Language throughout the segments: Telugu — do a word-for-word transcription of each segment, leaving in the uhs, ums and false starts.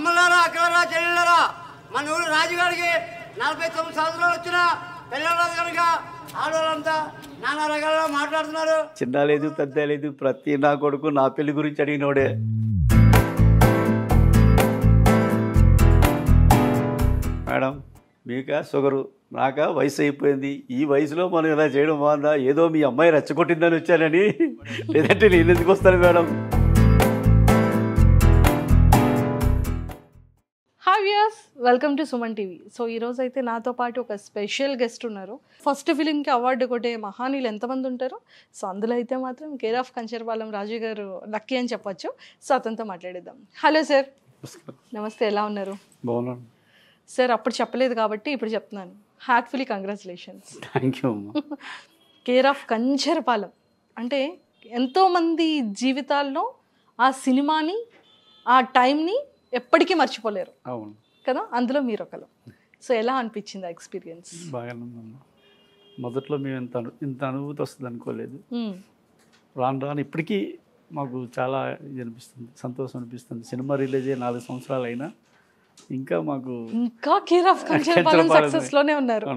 అమ్మలారా అక్కలారా చెల్లెళ్ళారా మన ఊరు రాజుగారికి నలభై తొమ్మిది సంవత్సరాలు వచ్చిన పిల్లరాజు కనుక ఆడవాళ్ళంతా నానా రకాలుగా మాట్లాడుతున్నారు. చిన్న లేదు పెద్ద లేదు, ప్రతి నా కొడుకు నా పెళ్లి గురించి అడిగినోడే. మేడం మీక షుగరు, నాక వయసు అయిపోయింది, ఈ వయసులో మనం ఇలా చేయడం బాగుందా, ఏదో మీ అమ్మాయి రెచ్చగొట్టిందని వచ్చానని, లేదంటే నేను ఎందుకు వస్తాను madam. Welcome to Suman TV. So ఈరోజు అయితే నాతో పాటు ఒక స్పెషల్ గెస్ట్ ఉన్నారు. ఫస్ట్ ఫిలింకి అవార్డు కొట్టే మహానీయులు ఎంతమంది ఉంటారో, సో అందులో అయితే మాత్రం కేర్ ఆఫ్ కంచరపాలెం రాజు గారు లక్కీ అని చెప్పచ్చు. సో అతనితో మాట్లాడేద్దాం. హలో సార్, నమస్తే, ఎలా ఉన్నారు? బాగున్నాను సార్. అప్పుడు చెప్పలేదు కాబట్టి ఇప్పుడు చెప్తున్నాను. Heartfully congratulations. Thank you. Care of Kancharapalem అంటే ఎంతోమంది జీవితాల్లో ఆ సినిమాని ఆ టైంని ఎప్పటికీ మర్చిపోలేరు. అవును కదా, అందులో మీరు ఒకరు. సో ఎలా అనిపించింది ఆ ఎక్స్పీరియన్స్? బాగానే ఉందమ్మా. మొదట్లో మేము ఇంత ఇంత అనుభూతి వస్తుంది అనుకోలేదు. రాను రాను ఇప్పటికీ మాకు చాలా ఇది అనిపిస్తుంది, సంతోషం అనిపిస్తుంది. సినిమా రిలీజ్ అయ్యి నాలుగు సంవత్సరాలు అయినా ఇంకా మాకు ఇంకా కేర్ ఆఫ్ కంచరపాలెం సక్సెస్ లోనే ఉన్నారు.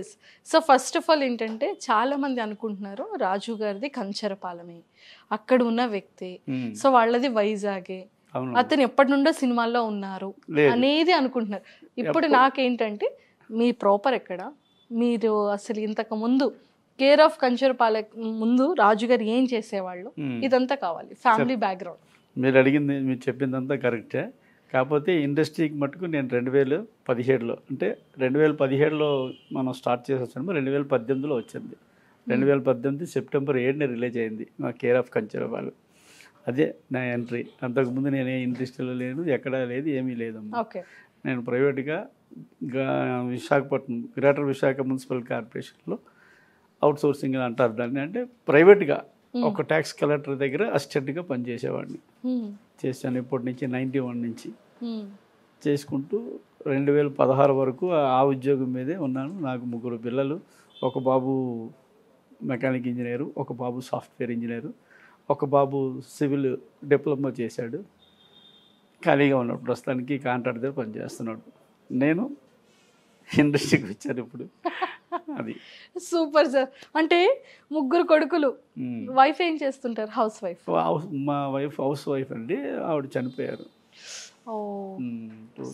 Yes. So first of all ఏంటంటే చాలా మంది అనుకుంటున్నారు రాజు గారిది కంచరపాలమే, అక్కడ ఉన్న వ్యక్తి, సో వాళ్ళది వైజాగే, అతను ఎప్పటి నుండో సినిమాల్లో ఉన్నారు అనేది అనుకుంటున్నారు. ఇప్పుడు నాకేంటంటే మీ ప్రాపర్ ఎక్కడ, మీరు అసలు ఇంతకు ముందు కేర్ ఆఫ్ కంచరపాలెం ముందు రాజు గారు ఏం చేసేవాళ్ళు, ఇదంతా కావాలి, ఫ్యామిలీ బ్యాక్గ్రౌండ్. మీరు అడిగింది మీరు చెప్పిందంతా కరెక్టే, కాకపోతే ఇండస్ట్రీకి మటుకు నేను రెండు వేల పదిహేడులో అంటే రెండు వేల పదిహేడులో మనం స్టార్ట్ చేసి వచ్చాము. రెండు వేల పద్దెనిమిదిలో వచ్చింది. రెండు వేల పద్దెనిమిది సెప్టెంబర్ ఏడున రిలీజ్ అయింది మా కేర్ ఆఫ్ కంచరపాలెం. అదే నా ఎంట్రీ. అంతకుముందు నేను ఏ ఇండస్ట్రీలో లేదు, ఎక్కడా లేదు, ఏమీ లేదమ్మా. నేను ప్రైవేట్గా విశాఖపట్నం గ్రేటర్ విశాఖ మున్సిపల్ కార్పొరేషన్లో అవుట్ సోర్సింగ్ అంటారు దాన్ని, అంటే ప్రైవేట్గా ఒక ట్యాక్స్ కలెక్టర్ దగ్గర అసిస్టెంట్గా పనిచేసేవాడిని. చేశాను ఇప్పటి నుంచి నైంటీ వన్ నుంచి చేసుకుంటూ రెండు వేల పదహారు వరకు ఆ ఉద్యోగం మీదే ఉన్నాను. నాకు ముగ్గురు పిల్లలు, ఒక బాబు మెకానిక్ ఇంజనీరు, ఒక బాబు సాఫ్ట్వేర్ ఇంజనీరు, ఒక బాబు సివిల్ డిప్లొమా చేశాడు. ఖాళీగా ఉన్నాడు, ప్రస్తుతానికి కాంట్రాక్ట్ దగ్గర పనిచేస్తున్నాడు. నేను ఇండస్ట్రీకి వచ్చాను ఇప్పుడు. అది సూపర్ సార్. అంటే ముగ్గురు కొడుకులు, వైఫ్ ఏం చేస్తుంటారు? Housewife. మా వైఫ్ హౌస్ వైఫ్ అండి, ఆవిడ చనిపోయారు. ఓ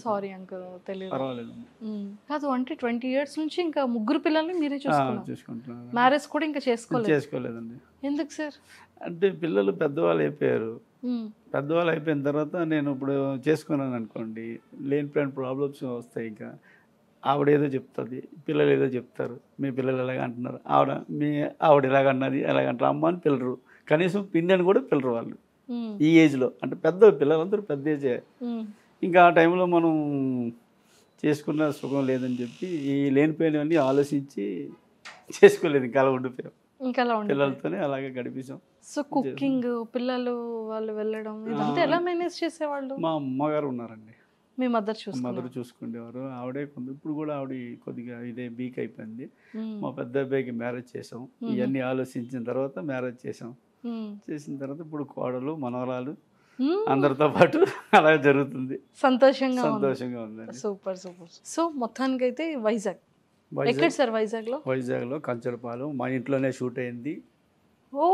సారీ అంకుల్, తెలియదు. పర్వాలేదు. కాదు అంటే ట్వంటీ ఇయర్స్ నుంచి ఇంకా ముగ్గురు పిల్లల్ని మీరే చూసుకుంటున్నారు, మ్యారేజ్ కూడా ఇంకా చేసుకోలేదు? చేసుకోలేదండి. ఎందుకు సార్? అంటే పిల్లలు పెద్దవాళ్ళు అయిపోయారు. పెద్దవాళ్ళు అయిపోయిన తర్వాత నేను ఇప్పుడు చేసుకున్నాను అనుకోండి, లేనిపోయిన ప్రాబ్లమ్స్ వస్తాయి. ఇంకా ఆవిడ ఏదో చెప్తుంది, పిల్లలు ఏదో చెప్తారు, మీ పిల్లలు ఎలాగ అంటున్నారు, ఆవిడ మీ ఆవిడ ఎలాగన్నది ఎలాగంటారు, అమ్మ అని పిల్లరు, కనీసం పిన్ని అని కూడా పిల్లరు వాళ్ళు ఈ ఏజ్లో. అంటే పెద్ద పిల్లలందరూ పెద్ద ఏజే. ఇంకా ఆ టైంలో మనం చేసుకున్న సుఖం లేదని చెప్పి ఈ లేనిపోయినవన్నీ ఆలోచించి చేసుకోలేదు. ఇంకా అలా ఉండిపోయాం, ఇంకా అలా పిల్లలతోనే అలాగే గడిపేసాం. సో కుకింగ్, పిల్లలు వాళ్ళు వెళ్ళడం, ఇదంతా ఎలా మేనేజ్ చేసేవాళ్ళు? మా అమ్మగారు ఉన్నారండి, మీ మదర్ చూసు మదర్ చూసుకునేవారు. ఆవిడే కొంచెం ఇప్పుడు కూడా ఆవిడ కొద్దిగా ఇదే వీక్ అయిపోయింది. మా పెద్ద అబ్బాయికి మ్యారేజ్ చేసాం. ఇవన్నీ ఆలోచించిన తర్వాత మ్యారేజ్ చేసాం. చేసిన తర్వాత ఇప్పుడు కోడలు మనవరాలు అందరితో పాటు అలా జరుగుతుంది. సంతోషంగా సంతోషంగా ఉంది. Super super. సో మొత్తానికి అయితే వైజాగ్. ఎక్కడ సార్ వైజాగ్ లో? వైజాగ్ లో కంచరపాలెం మా ఇంట్లోనే షూట్ అయింది. ఓ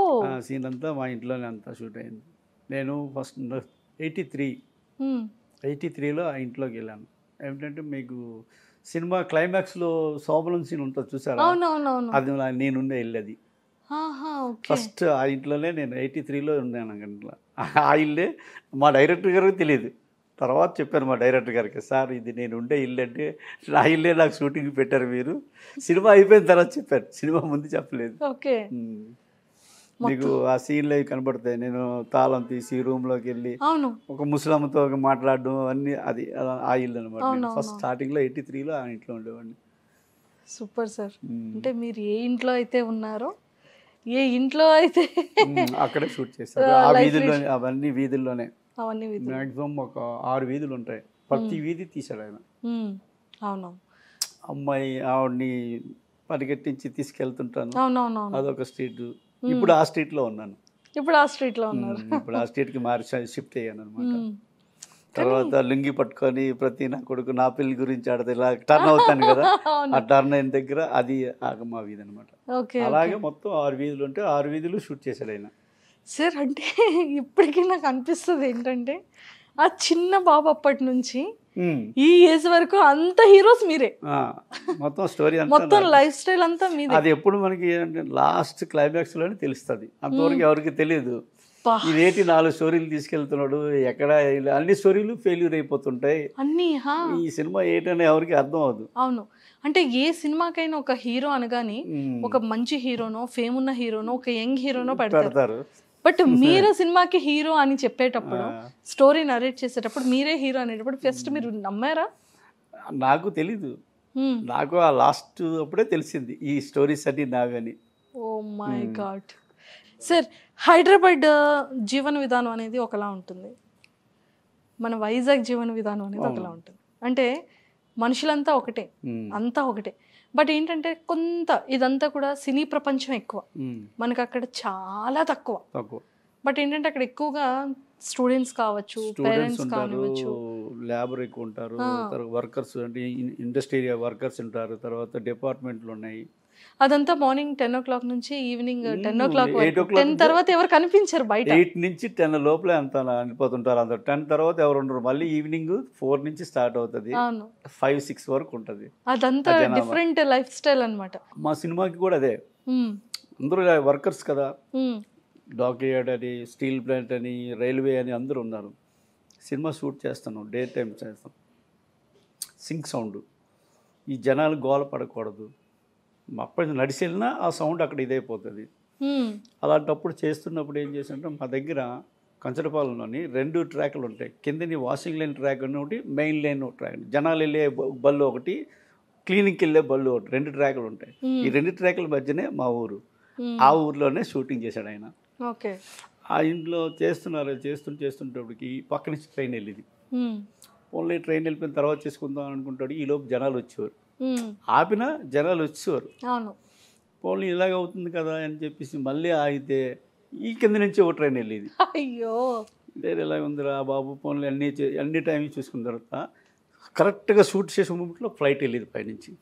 సీన్ అంతా మా ఇంట్లోనే అంతా షూట్ అయింది. నేను ఫస్ట్ ఎయిటీ త్రీ ఎయిటీ త్రీలో ఆ ఇంట్లోకి వెళ్ళాను. ఏమిటంటే మీకు సినిమా క్లైమాక్స్ లో శోభలం సీన్ ఉంటుంది చూసారా? అది నేనుండే వెళ్ళేది. ఫస్ట్ ఆ ఇంట్లోనే నేను ఎయిటీ త్రీలో ఉన్నాను. ఇంట్లో ఆ ఇల్లే మా డైరెక్టర్ గారికి తెలియదు. తర్వాత చెప్పాను మా డైరెక్టర్ గారికి, సార్ ఇది నేను ఉండే ఇల్లు అంటే నా ఇల్లే నాకు షూటింగ్ పెట్టారు మీరు. సినిమా అయిపోయిన తర్వాత చెప్పారు, సినిమా ముందు చెప్పలేదు. ఓకే. మీకు ఆ సీన్లు అవి కనబడతాయి. నేను తాళం తీసి రూమ్లోకి వెళ్ళి ఒక ముసలమ్మతో మాట్లాడడం అన్నీ, అది ఆ ఇల్లు అనమాట. ఫస్ట్ స్టార్టింగ్లో ఎయిటీ త్రీలో ఆ ఇంట్లో ఉండేవాడిని. Super sir. అంటే మీరు ఏ ఇంట్లో అయితే ఉన్నారో, ఏ ఇంట్లో అయితే అక్కడే షూట్ చేస్తారు. ఆ వీధుల్లోనే, అవన్నీ వీధుల్లోనే, అవన్నీ మ్యాక్సిమం ఒక ఆరు వీధులు ఉంటాయి. ప్రతి వీధి తీసాడు ఆయన. అవును. అమ్మాయి ఆవిడ్ని పరిగెట్టించి తీసుకెళ్తుంటాను. అదొక స్ట్రీట్. ఇప్పుడు ఆ స్ట్రీట్ లో ఉన్నాను. ఇప్పుడు ఆ స్ట్రీట్ లో ఉన్నాను ఇప్పుడు ఆ స్ట్రీట్ కి మార్చి షిఫ్ట్ అయ్యాను అనమాట. తర్వాత లుంగి పట్టుకొని ప్రతి నా కొడుకు నా పిల్లి గురించి ఆడితే ఇలా టర్న్ అవుతాను కదా, ఆ టర్న్ అయిన దగ్గర అది మా వీధి అనమాట. అలాగే మొత్తం ఆరు వీధులు ఉంటే ఆరు వీధులు షూట్ చేశాడు ఆయన సార్. అంటే ఇప్పటికీ నాకు అనిపిస్తుంది ఏంటంటే ఆ చిన్న బాబు అప్పటి నుంచి ఈ ఏజ్ వరకు అంత హీరోస్ మీరే, మొత్తం స్టోరీ మొత్తం లైఫ్ స్టైల్ అంతా మీదే. అది ఎప్పుడు మనకి లాస్ట్ క్లైమాక్స్ లోనే తెలుస్తుంది, అంతవరకు ఎవరికి తెలియదు. ఇదేంటి నాలుగు స్టోరీలు తీసుకెళ్తున్నాడు, ఎక్కడ అన్ని స్టోరీలు ఫెయిల్యూర్ అయిపోతుంటాయి అన్ని. ఈ సినిమా ఏంటనే ఎవరికి అర్థం అవదు. అవును, అంటే ఏ సినిమాకైనా ఒక హీరో అనగానే ఒక మంచి హీరోనో ఫేమ్ ఉన్న హీరోనో ఒక యంగ్ హీరోనో పెడతారు. బట్ మీరే సినిమాకి హీరో అని చెప్పేటప్పుడు, స్టోరీ నరేట్ చేసేటప్పుడు, మీరే హీరో అనేటప్పుడు ఫస్ట్ మీరు నమ్మారా? నాకు తెలీదు, నాకు ఆ లాస్ట్ అప్పుడే తెలిసింది ఈ స్టోరీస్ అన్ని నావని. Oh my god sir, Hyderabad జీవన విధానం అనేది ఒకలా ఉంటుంది, మన వైజాగ్ జీవన విధానం అనేది ఒకలా ఉంటుంది. అంటే మనుషులంతా ఒకటే, అంతా ఒకటే. బట్ ఏంటంటే కొంత ఇదంతా కూడా సినీ ప్రపంచం ఎక్కువ, మనకు అక్కడ చాలా తక్కువ. బట్ ఏంటంటే అక్కడ ఎక్కువగా స్టూడెంట్స్ కావచ్చు, పేరెంట్స్ కావచ్చు, లేబర్ ఎక్కువ ఉంటారు, వర్కర్స్ అంటే ఇండస్ట్రీ వర్కర్స్ ఉంటారు, తర్వాత డిపార్ట్మెంట్లు ఉన్నాయి. అదంతా మార్నింగ్ టెన్ ఓ క్లాక్ నుంచి evening ten o'clock ten తర్వాత ఎవరు కనిపించారు బయట. ఎయిట్ నుంచి టెన్ లోపలే అంత అనిపోతుంటారు అందరు. టెన్ తర్వాత ఎవరు ఉండరు. మళ్ళీ ఈవినింగ్ ఫోర్ నుంచి స్టార్ట్ అవుతుంది, ఫైవ్ సిక్స్ వరకు ఉంటుంది. అదంతా డిఫరెంట్ లైఫ్ స్టైల్ అన్నమాట. మా సినిమాకి కూడా అదే, అందరూ వర్కర్స్ కదా, డాక్ యార్డ్ అని, స్టీల్ ప్లాంట్ అని, రైల్వే అని అందరూ ఉన్నారు. సినిమా షూట్ చేస్తాను, డే టైం చేస్తాం, సింక్ సౌండ్, ఈ జనాలు గోల పడకూడదు. అప్పటి నడిచి వెళ్ళినా ఆ సౌండ్ అక్కడ ఇదైపోతుంది. అలాంటప్పుడు చేస్తున్నప్పుడు ఏం చేసామంటే, మా దగ్గర కంచరపాలెంలోని రెండు ట్రాక్లు ఉంటాయి. కిందని వాషింగ్ లైన్ ట్రాక్ ఒకటి, మెయిన్ లైన్ ట్రాక్, జనాలు వెళ్ళే బళ్ళు ఒకటి, క్లీనింగ్కి వెళ్ళే బళ్ళు ఒకటి, రెండు ట్రాక్లు ఉంటాయి. ఈ రెండు ట్రాక్ల మధ్యనే మా ఊరు. ఆ ఊర్లోనే షూటింగ్ చేశాడు ఆయన. ఓకే, ఆ ఇంట్లో చేస్తున్నారు. చేస్తుంటే చేస్తుంటేప్పటికి పక్క నుంచి ట్రైన్ వెళ్ళేది. ఓన్లీ ట్రైన్ వెళ్ళిపోయిన తర్వాత చేసుకుందాం అనుకుంటాడు. ఈలోపు జనాలు వచ్చేవారు, ఆపిన జనాలు వచ్చేవారు. అవును, పోనీ ఇలాగ అవుతుంది కదా అని చెప్పేసి మళ్ళీ ఆగితే ఈ కింద నుంచి ఒక ట్రైన్ వెళ్ళేది. అయ్యో, ఇదే ఇలా ఉందిరా బాబు. పోన్లు అన్నీ అన్ని టైం చూసుకున్న తర్వాత కరెక్ట్గా షూట్ చేసే మూమెంట్లో ఫ్లైట్ వెళ్ళేది పైనుంచి.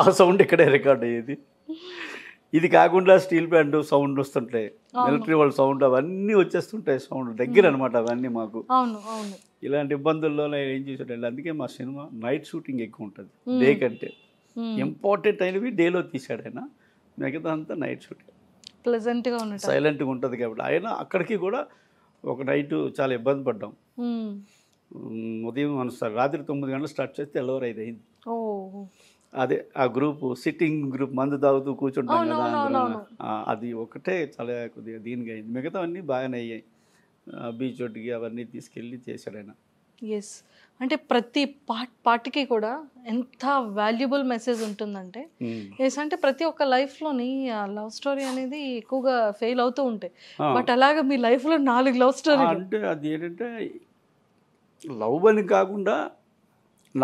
ఆ సౌండ్ ఇక్కడే రికార్డ్ అయ్యేది. ఇది కాకుండా స్టీల్ ప్లాంట్ సౌండ్ వస్తుంటాయి, మిలిటరీ వాళ్ళ సౌండ్, అవన్నీ వచ్చేస్తుంటాయి. సౌండ్ దగ్గర అనమాట అవన్నీ మాకు. ఇలాంటి ఇబ్బందుల్లో ఏం చేసాడు, అందుకే మా సినిమా నైట్ షూటింగ్ ఎక్కువ ఉంటుంది. డే కంటే ఇంపార్టెంట్ అయినవి డేలో తీసాడు ఆయన, మిగతా అంతా నైట్ షూటింగ్. ప్లెజెంట్గా ఉంటుంది, సైలెంట్గా ఉంటుంది కాబట్టి. ఆయన అక్కడికి కూడా ఒక నైట్ చాలా ఇబ్బంది పడ్డాం. ఉదయం అనుసారి రాత్రి తొమ్మిది గంటలు స్టార్ట్ చేస్తే తెల్లవారు ఐదు అయింది. అదే ఆ గ్రూప్ సిట్టింగ్ గ్రూప్ మందు తాగుతూ కూర్చుంటాం కదా, అది ఒకటే చాలా కొద్దిగా దీనిగా అయింది. మిగతా అన్నీ బాగానే అయ్యాయి. బీచ్ ఒడ్డుకి అవన్నీ తీసుకెళ్ళి చేశాడు ఆయన. ఎస్, అంటే ప్రతి పార్ట్ పార్ట్కి కూడా ఎంత వాల్యుబుల్ మెసేజ్ ఉంటుందంటే, ఎస్ అంటే ప్రతి ఒక్క లైఫ్లోని లవ్ స్టోరీ అనేది ఎక్కువగా ఫెయిల్ అవుతూ ఉంటాయి. బట్ అలాగే మీ లైఫ్లో నాలుగు లవ్ స్టోరీ అంటే, అది ఏంటంటే లవ్ అని కాకుండా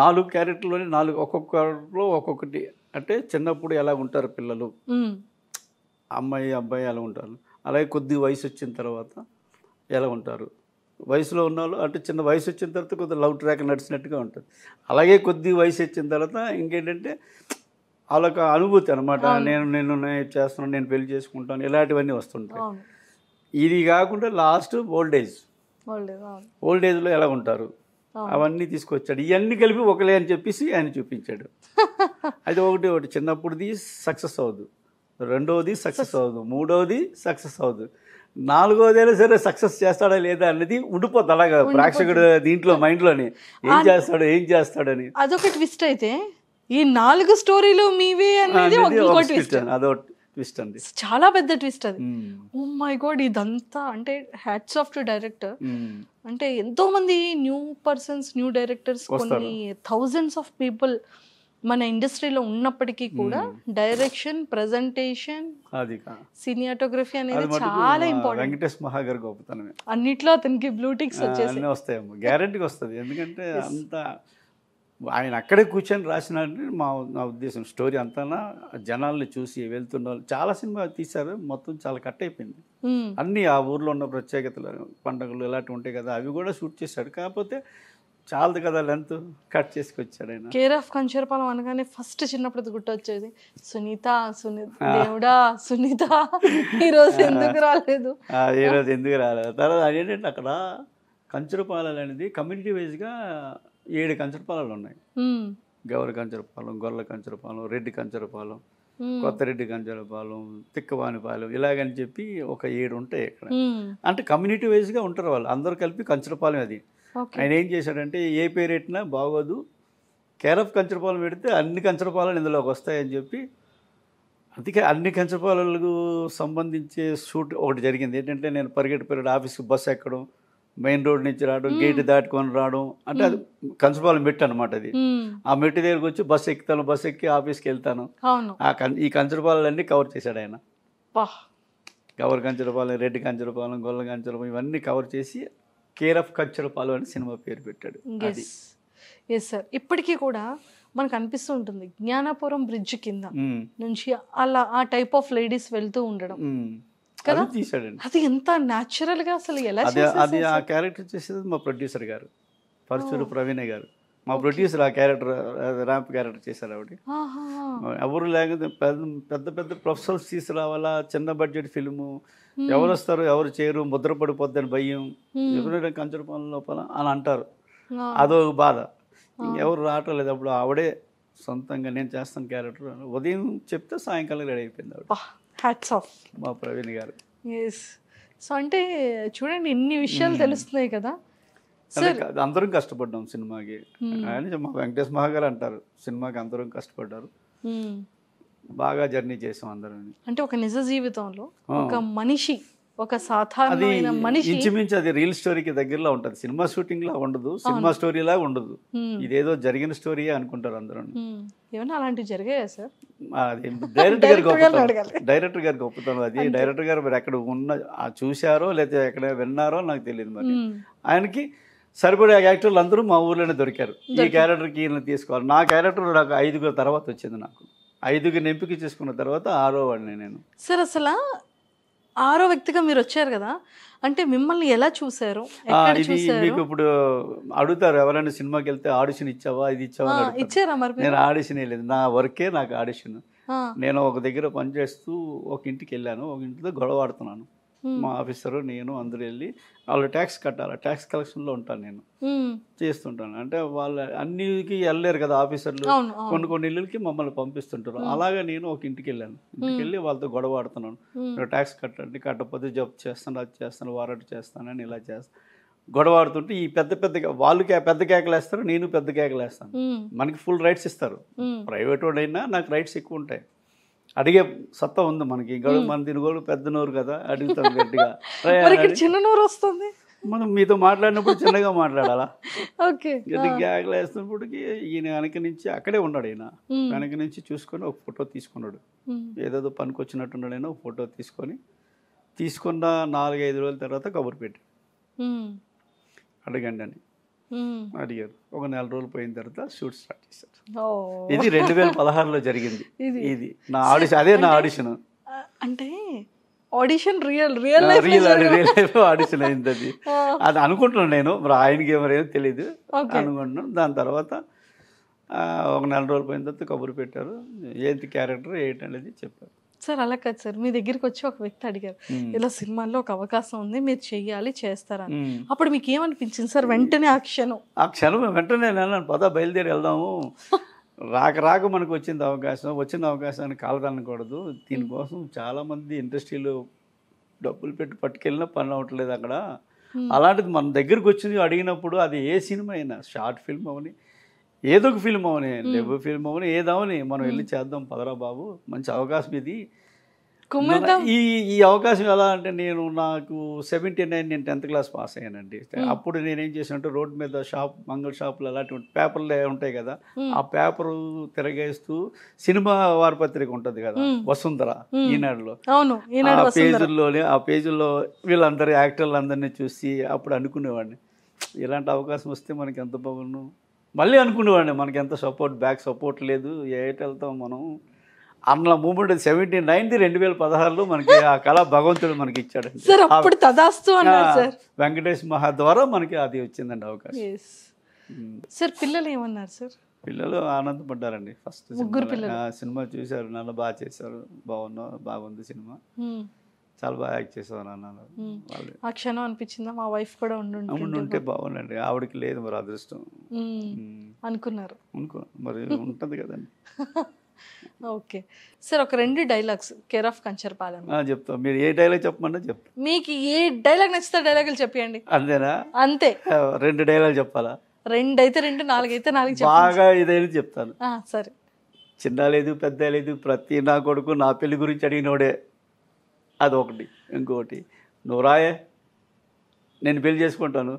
నాలుగు క్యారెక్టర్లోనే నాలుగు, ఒక్కొక్కలో ఒక్కొక్కటి. అంటే చిన్నప్పుడు ఎలా ఉంటారు పిల్లలు, అమ్మాయి అబ్బాయి అలా ఉంటారు. అలాగే కొద్ది వయసు వచ్చిన తర్వాత ఎలా ఉంటారు, వయసులో ఉన్న వాళ్ళు అంటే చిన్న వయసు వచ్చిన తర్వాత కొంత లవ్ ట్రాక్ నడిచినట్టుగా ఉంటుంది. అలాగే కొద్ది వయసు వచ్చిన తర్వాత ఇంకేంటంటే వాళ్ళొక అనుభూతి అనమాట, నేను నేను చేస్తున్నాను, నేను పెళ్లి చేసుకుంటాను, ఇలాంటివన్నీ వస్తుంటాయి. ఇది కాకుండా లాస్ట్ ఓల్డ్ ఏజ్, ఓల్డ్ ఏజ్లో ఎలా ఉంటారు, అవన్నీ తీసుకొచ్చాడు. ఇవన్నీ కలిపి ఒకలే అని చెప్పేసి ఆయన చూపించాడు. అయితే ఒకటి ఒకటి చిన్నప్పుడుది సక్సెస్ అవ్వదు, రెండవది సక్సెస్ అవ్వదు, మూడవది సక్సెస్ అవ్వదు, నాలుగోదైనా సరే సక్సెస్ చేస్తాడా లేదా అనేది ఉండిపోద్ది అలాగా ప్రేక్షకుడు దీంట్లో మైండ్లోని. ఏం చేస్తాడు ఏం చేస్తాడని అదొక ట్విస్ట్. అయితే ఈ నాలుగు స్టోరీలు మీవే అనేది అదొకటి ట్విస్ట్ అండి, చాలా పెద్ద ట్విస్ట్ అది. ఓ మై గాడ్, ఇదంతా అంటే హ్యాట్స్ ఆఫ్ టు డైరెక్టర్. అంటే ఎంతో మంది న్యూ పర్సన్స్, న్యూ డైరెక్టర్స్, కొన్ని థౌజండ్స్ ఆఫ్ పీపుల్ మన ఇండస్ట్రీలో ఉన్నప్పటికీ కూడా డైరెక్షన్, ప్రెజెంటేషన్, సినిమాటోగ్రఫీ అనేది చాలా ఇంపార్టెంట్. వెంకటేష్ మహాగర్ గొప్పతనమే, అన్నిట్లో అతనికి బ్లూ టిక్స్ వచ్చేసి వస్తాయమ్మా, గ్యారెంటీగా వస్తుంది. ఎందుకంటే అంత ఆయన అక్కడే కూర్చొని రాసినారని మా నా ఉద్దేశం. స్టోరీ అంతా జనాల్ని చూసి వెళ్తున్నారు. చాలా సినిమా తీశారు, మొత్తం చాలా కట్ అయిపోయింది. అన్నీ ఆ ఊర్లో ఉన్న ప్రత్యేకతలు, పండుగలు ఇలాంటివి ఉంటాయి కదా, అవి కూడా షూట్ చేశాడు. కాకపోతే చాలదు కదా లెంత్, కట్ చేసుకొచ్చాడు ఆయన. కేర్ ఆఫ్ కంచరపాలెం అనగానే ఫస్ట్ చిన్నప్పుడు గుర్తొచ్చేది సునీత, సునీత దేవుడా, సునీత ఈరోజు ఎందుకు రాలేదు, ఈరోజు ఎందుకు రాలేదు. తర్వాత అదేంటంటే అక్కడ కంచరపాలెం అనేది కమ్యూనిటీ వైజ్గా ఏడు కంచరపాలలు ఉన్నాయి. గౌర కంచరపాలెం, గొర్రెల కంచరపాలెం, రెడ్డి కంచరపాలెం, కొత్త రెడ్డి కంచరపాలెం, తిక్కవానిపాలెం, ఇలాగని చెప్పి ఒక ఏడు ఉంటాయి ఇక్కడ. అంటే కమ్యూనిటీ వైజ్గా ఉంటారు వాళ్ళు అందరూ కలిపి కంచరపాలెం. అది ఆయన ఏం చేశాడంటే ఏ పేరు పెట్టినా బాగోదు, కేర్ ఆఫ్ కంచరపాలెం పెడితే అన్ని కంచరపాలలు ఇందులోకి వస్తాయని చెప్పి, అందుకే అన్ని కంచరపాలకు సంబంధించే షూట్ ఒకటి జరిగింది. ఏంటంటే నేను పరిగెట్టు పరిగెట్టు ఆఫీస్కి బస్సు ఎక్కడం, మెయిన్ రోడ్ నుంచి రావడం, గేట్ దాటుకొని రావడం, అంటే అది కంచరపాలెం మెట్టు అనమాట. అది ఆ మెట్టు దగ్గరకు వచ్చి బస్సు ఎక్కుతాను, బస్సు ఎక్కి ఆఫీస్కి వెళ్తాను. ఈ కంచరపాలన్నీ కవర్ చేశాడు ఆయన. గౌర కంచరపాలెం, రెడ్డి కంచరపాలెం, గొల్ల కంచరపాలెం ఇవన్నీ కవర్ చేసి కేర్ ఆఫ్ కంచరపాలెం అని సినిమా పేరు పెట్టాడు. Yes sir. ఇప్పటికీ కూడా మనకు అనిపిస్తూ ఉంటుంది జ్ఞానాపురం బ్రిడ్జ్ కింద నుంచి అలా ఆ టైప్ ఆఫ్ లేడీస్ వెళ్తూ ఉండడం కదా, అది ఎంత న్యాచురల్ గా అసలు ఎలా చేశారు. అది ఆ క్యారెక్టర్ చేసేది మా ప్రొడ్యూసర్ గారు పరచూరు ప్రవీణ్ గారు. మా ప్రొడ్యూసర్ ఆ క్యారెక్టర్ ర్యాంప్ క్యారెక్టర్ చేశారు ఆవిడ. ఎవరు లేకపోతే పెద్ద పెద్ద ప్రొఫెసర్స్ తీసుకురావాలా, చిన్న బడ్జెట్ ఫిల్ము, ఎవరు వస్తారు ఎవరు చేయరు, ముద్ర పడిపోద్దని భయం, ఎవరైనా కంచరపాలెం లోపల అని అంటారు, అదో బాధ. ఎవరు రావటం లేదు. అప్పుడు ఆవిడే సొంతంగా నేను చేస్తాను క్యారెక్టర్ ఉదయం చెప్తే సాయంకాలం రెడీ అయిపోయింది ఆవిడ. హ్యాట్స్ ఆఫ్ మా ప్రవీణ్ గారు. ఎస్. సో అంటే చూడండి ఇన్ని విషయాలు తెలుస్తున్నాయి కదా. అందరం కష్టపడ్డాం సినిమాకి. మా వెంకటేష్ మహాగారు అంటారు సినిమాకి అందరం కష్టపడ్డారు, బాగా జర్నీ చేసాం అందరం. అంటే ఒక నిజ జీవితంలో ఒక మనిషి, ఒక సాధారణ మనిషి ఇంచుమించు అది రియల్ స్టోరీకి దగ్గరలో ఉంటుంది. సినిమా షూటింగ్ లా ఉండదు, సినిమా స్టోరీ లాగా ఉండదు, ఇదేదో జరిగిన స్టోరీ అనుకుంటారు అందరూ. ఏమన్నా అలాంటివి జరిగాయా సార్? డైరెక్టర్ గారు గొప్పతనం, డైరెక్టర్ గారు గొప్పతనం అది. డైరెక్టర్ గారు మరి ఎక్కడ ఉన్న చూశారో లేదా ఎక్కడ విన్నారో నాకు తెలియదు, మరి ఆయనకి సరిపడే యాక్టర్లు అందరూ మా ఊర్లోనే దొరికారు. ఈ క్యారెక్టర్కి ఈయన తీసుకోవాలి. నా క్యారెక్టర్ నాకు ఐదుగురు తర్వాత వచ్చింది. నాకు ఐదుగురిని ఎంపిక చేసుకున్న తర్వాత ఆరో వాడిని నేను. సార్ అసలు ఆరో వ్యక్తిగా మీరు వచ్చారు కదా, అంటే మిమ్మల్ని ఎలా చూసారు? ఇది మీకు ఇప్పుడు అడుగుతారు ఎవరైనా సినిమాకి వెళ్తే ఆడిషన్ ఇచ్చావా, ఇది ఇచ్చావా ఇచ్చారా? మరి నేను ఆడిషన్ వేయలేదు, నా వర్కే నాకు ఆడిషన్. నేను ఒక దగ్గర పనిచేస్తూ ఒక ఇంటికి వెళ్ళాను, ఒక ఇంటితో గొడవ ఆడుతున్నాను. మా ఆఫీసరు నేను అందరూ వెళ్ళి వాళ్ళు ట్యాక్స్ కట్టాలి, ట్యాక్స్ కలెక్షన్లో ఉంటాను నేను, చేస్తుంటాను. అంటే వాళ్ళ అన్నికి వెళ్ళలేరు కదా ఆఫీసర్లు, కొన్ని కొన్ని ఇళ్ళకి మమ్మల్ని పంపిస్తుంటారు. అలాగే నేను ఒక ఇంటికి వెళ్ళాను, ఇంటికి వెళ్ళి వాళ్ళతో గొడవ ఆడుతున్నాను, ట్యాక్స్ కట్టండి, కట్టకపోతే జబ్ చేస్తాను, అది చేస్తాను, వారెంట్ చేస్తానని ఇలా చేస్తాను. గొడవ ఆడుతుంటే ఈ పెద్ద పెద్ద వాళ్ళు పెద్ద కేకలు వేస్తారు, నేను పెద్ద కేకలు వేస్తాను. మనకి ఫుల్ రైట్స్ ఇస్తారు, ప్రైవేట్ వాడైనా నాకు రైట్స్ ఎక్కువ ఉంటాయి, అడిగే సత్తా ఉంది మనకి. ఇంకా మన దీని కూడా పెద్ద నోరు కదా, అడుగుతాం గట్టిగా. చిన్న నోరు వస్తుంది, మనం మీతో మాట్లాడినప్పుడు చిన్నగా మాట్లాడాలా. గ్యాగ్లా వేస్తున్నప్పటికీ ఈయన వెనక నుంచి అక్కడే ఉన్నాడు, ఈయన వెనక నుంచి చూసుకొని ఒక ఫోటో తీసుకున్నాడు. ఏదేదో పనికి వచ్చినట్టున్నాడు ఆయన. ఒక ఫోటో తీసుకొని తీసుకున్న నాలుగైదు రోజుల తర్వాత కబురు పెట్టాడు, అడగండి అని అడిగారు. ఒక నెల రోజులు పోయిన తర్వాత షూట్ స్టార్ట్ చేశారు. ఇది రెండు వేల పదహారులో జరిగింది. ఇది నా ఆడిషన్, అదే నా ఆడిషన్. అంటే audition real real real real life audition అయింది అది. అది అనుకుంటున్నాను నేను, మరి ఆయనకి ఎవరేమో తెలియదు అనుకుంటున్నాను. దాని తర్వాత ఒక నెల రోజులు పోయిన తర్వాత కబురు పెట్టారు, ఏంటి క్యారెక్టర్ ఏంటనేది చెప్పారు. సార్ అలా కాదు సార్, మీ దగ్గరికి వచ్చి ఒక వ్యక్తి అడిగారు ఇలా సినిమాల్లో ఒక అవకాశం ఉంది, మీరు చెయ్యాలి, చేస్తారని. అప్పుడు మీకు ఏమనిపించింది సార్? వెంటనే ఆ క్షణం ఆ క్షణం వెంటనే నేను పద బయలుదేరి వెళ్దాము. రాక రాక మనకు వచ్చింది అవకాశం, వచ్చిన అవకాశాన్ని కాలదనకూడదు. దీనికోసం చాలామంది ఇండస్ట్రీలో డబ్బులు పెట్టి పట్టుకెళ్ళినా పని అవ్వట్లేదు అక్కడ. అలాంటిది మన దగ్గరకు వచ్చింది అడిగినప్పుడు, అది ఏ సినిమా అయినా, షార్ట్ ఫిల్మ్ అవని, ఏదో ఒక ఫిల్మ్ అవని, డెబ్బో ఫిల్మ్ అవని, ఏదవని మనం వెళ్ళి చేద్దాం పదరా బాబు, మంచి అవకాశం ఇది. ఈ ఈ అవకాశం ఎలా అంటే, నేను నాకు సెవెంటీ నైన్ నేను టెన్త్ క్లాస్ పాస్ అయ్యానండి. అప్పుడు నేనేం చేశానంటే రోడ్ మీద షాప్, మంగళ షాపులు అలాంటి పేపర్లు ఉంటాయి కదా, ఆ పేపరు తిరగేస్తూ సినిమా వారపత్రిక ఉంటుంది కదా వసుంధర ఈనాడులో, ఆ పేజీల్లోనే ఆ పేజీల్లో వీళ్ళందరూ యాక్టర్లందరినీ చూసి అప్పుడు అనుకునేవాడిని ఇలాంటి అవకాశం వస్తే మనకి ఎంత బాగున్నాను, మళ్ళీ అనుకునేవాడిని మనకి ఎంత సపోర్ట్ బ్యాక్ సపోర్ట్ లేదు ఏట వెళ్తాం మనం అన్న మూమెంట్ సెవెంటీ నైన్త్ రెండు వేల పదహారులో మనకి ఆ కళ భగవంతుడు మనకి ఇచ్చాడు. తదాస్తు అన్నారు వెంకటేష్ మహా ద్వారా మనకి అది వచ్చిందండి అవకాశం. సార్ పిల్లలు ఏమన్నారు సార్? పిల్లలు ఆనందపడ్డారండి. ఫస్ట్ సినిమా చూశారు, నాన్న బాగా చేశారు, బాగున్నా బాగుంది సినిమా, చాలా బాగా యాక్ట్ చేసేవారు అన్నారు. ఆ క్షణం అనిపించిందా మా వైఫ్ కూడా ఉండి ఉంటే బాగుండండి, ఆవిడకి లేదు మరి అదృష్టం అనుకున్నారు అనుకో మరి ఉంటుంది కదండి. ఓకే సార్, ఒక రెండు డైలాగ్స్ కేర్ ఆఫ్ కంచర్పాలెం చెప్తాం. మీరు ఏ డైలాగ్ చెప్పమంటే చెప్తా. మీకు ఏ డైలాగ్ నచ్చితే డైలాగులు చెప్పండి. అంతేనా? అంతే. రెండు డైలాగ్ చెప్పాలా? రెండు అయితే రెండు, నాలుగైతే నాలుగు. బాగా ఇదైతే చెప్తాను. సరే. చిన్న లేదు పెద్ద లేదు, ప్రతి నా కొడుకు నా పెళ్లి గురించి అడిగినోడే, అదొకటి. ఇంకొకటి, నువ్వు రాయే నేను పెళ్లి చేసుకుంటాను,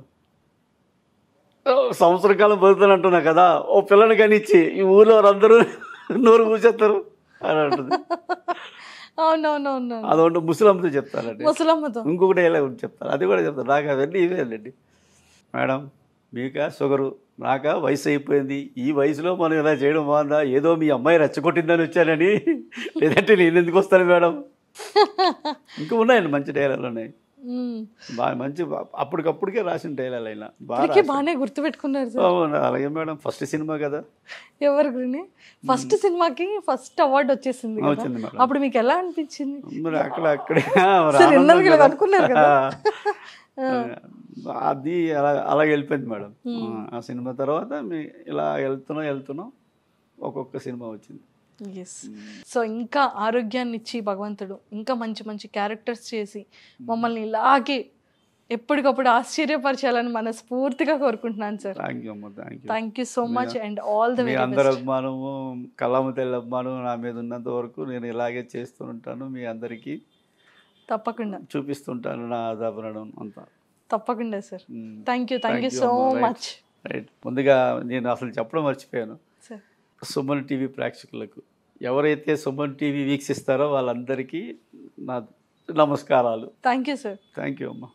సంవత్సరం కాలం బతుకుతాను అంటున్నా కదా, ఓ పిల్లని కానిచ్చి ఈ ఊళ్ళో వారందరూ నోరు కూర్చేస్తారు అని అంటుంది. అవునవునవును. అదొకటి ముసలమ్మతో చెప్తానండి. ముసలమ్మతో ఇంకొకటి ఎలా చెప్తాను, అది కూడా చెప్తాను. నాకు అవన్నీ ఇవేనండి. మేడం మీక షుగరు, నాక వయసు అయిపోయింది, ఈ వయసులో మనం ఇలా చేయడం బాగుందా, ఏదో మీ అమ్మాయి రెచ్చగొట్టిందని వచ్చానని, లేదంటే నేను ఎందుకు వస్తాను మేడం. ఇంకా ఉన్నాయండి మంచి డైలాగులు ఉన్నాయి, బాగా మంచి అప్పటికప్పుడుకే రాసిన డైలాగులు అయినా బాగా బాగానే గుర్తుపెట్టుకున్నారు. అలాగే మేడం. ఫస్ట్ సినిమా కదా ఎవరి గురించి, ఫస్ట్ సినిమాకి ఫస్ట్ అవార్డు వచ్చేసింది, అప్పుడు మీకు ఎలా అనిపించింది? అక్కడ అక్కడ అనుకున్నారు కదా అది అలా అలాగే వెళ్ళిపోయింది మేడం. ఆ సినిమా తర్వాత ఇలా వెళ్తున్నాం వెళ్తున్నాం ఒక్కొక్క సినిమా వచ్చింది. ఎస్. సో ఇంకా ఆరోగ్యాన్ని ఇచ్చి భగవంతుడు ఇంకా మంచి మంచి క్యారెక్టర్స్ చేసి మమ్మల్ని ఇలాగే ఎప్పటికప్పుడు ఆశ్చర్యపరచాలని మనస్ఫూర్తిగా కోరుకుంటున్నాను sir. Thank you so much and all the very best. అందరి అభిమానము, కలామ తల్లి అభిమానం నా మీద ఉన్నంత వరకు నేను ఇలాగే చేస్తూ ఉంటాను, మీ అందరికీ తప్పకుండా చూపిస్తుంటాను నా ఆదాబరణం అంతా. తప్పకుండా sir. Thank you thank you so much. Right. ముందుగా నేను అసలు చెప్పడం మర్చిపోయాను, సుమన్ టీవీ ప్రేక్షకులకు ఎవరైతే సుమన్ టీవీ వీక్షిస్తారో వాళ్ళందరికీ నా నమస్కారాలు. Thank you sir. Thank you అమ్మా.